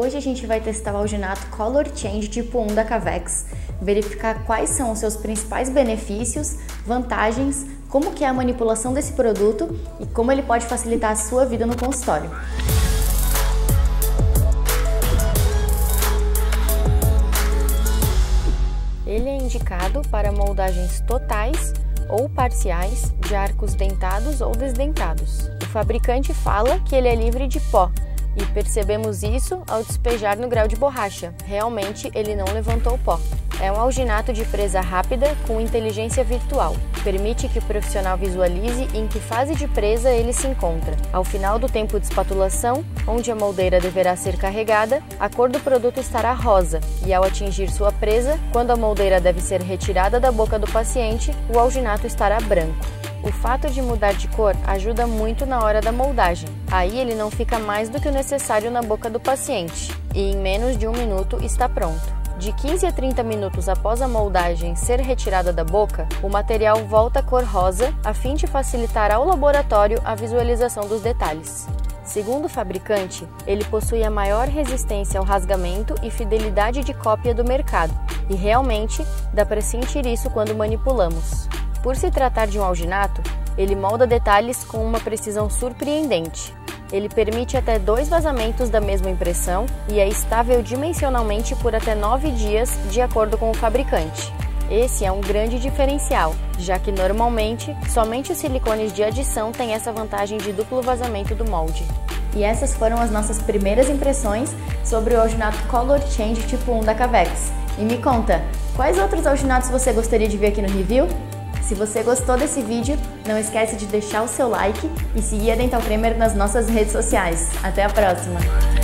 Hoje a gente vai testar o Alginato Colorchange Tipo I da Cavex, verificar quais são os seus principais benefícios, vantagens, como que é a manipulação desse produto e como ele pode facilitar a sua vida no consultório. Ele é indicado para moldagens totais ou parciais de arcos dentados ou desdentados. O fabricante fala que ele é livre de pó, e percebemos isso ao despejar no grau de borracha. Realmente ele não levantou pó. É um alginato de presa rápida com inteligência virtual. Permite que o profissional visualize em que fase de presa ele se encontra. Ao final do tempo de espatulação, onde a moldeira deverá ser carregada, a cor do produto estará rosa e ao atingir sua presa, quando a moldeira deve ser retirada da boca do paciente, o alginato estará branco. O fato de mudar de cor ajuda muito na hora da moldagem, aí ele não fica mais do que o necessário na boca do paciente e em menos de um minuto está pronto. De 15 a 30 minutos após a moldagem ser retirada da boca, o material volta à cor rosa a fim de facilitar ao laboratório a visualização dos detalhes. Segundo o fabricante, ele possui a maior resistência ao rasgamento e fidelidade de cópia do mercado e realmente dá para sentir isso quando manipulamos. Por se tratar de um alginato, ele molda detalhes com uma precisão surpreendente. Ele permite até 2 vazamentos da mesma impressão e é estável dimensionalmente por até 9 dias, de acordo com o fabricante. Esse é um grande diferencial, já que normalmente somente os silicones de adição têm essa vantagem de duplo vazamento do molde. E essas foram as nossas primeiras impressões sobre o alginato Colorchange Tipo I da Cavex. E me conta, quais outros alginatos você gostaria de ver aqui no review? Se você gostou desse vídeo, não esquece de deixar o seu like e seguir a Dental Cremer nas nossas redes sociais. Até a próxima!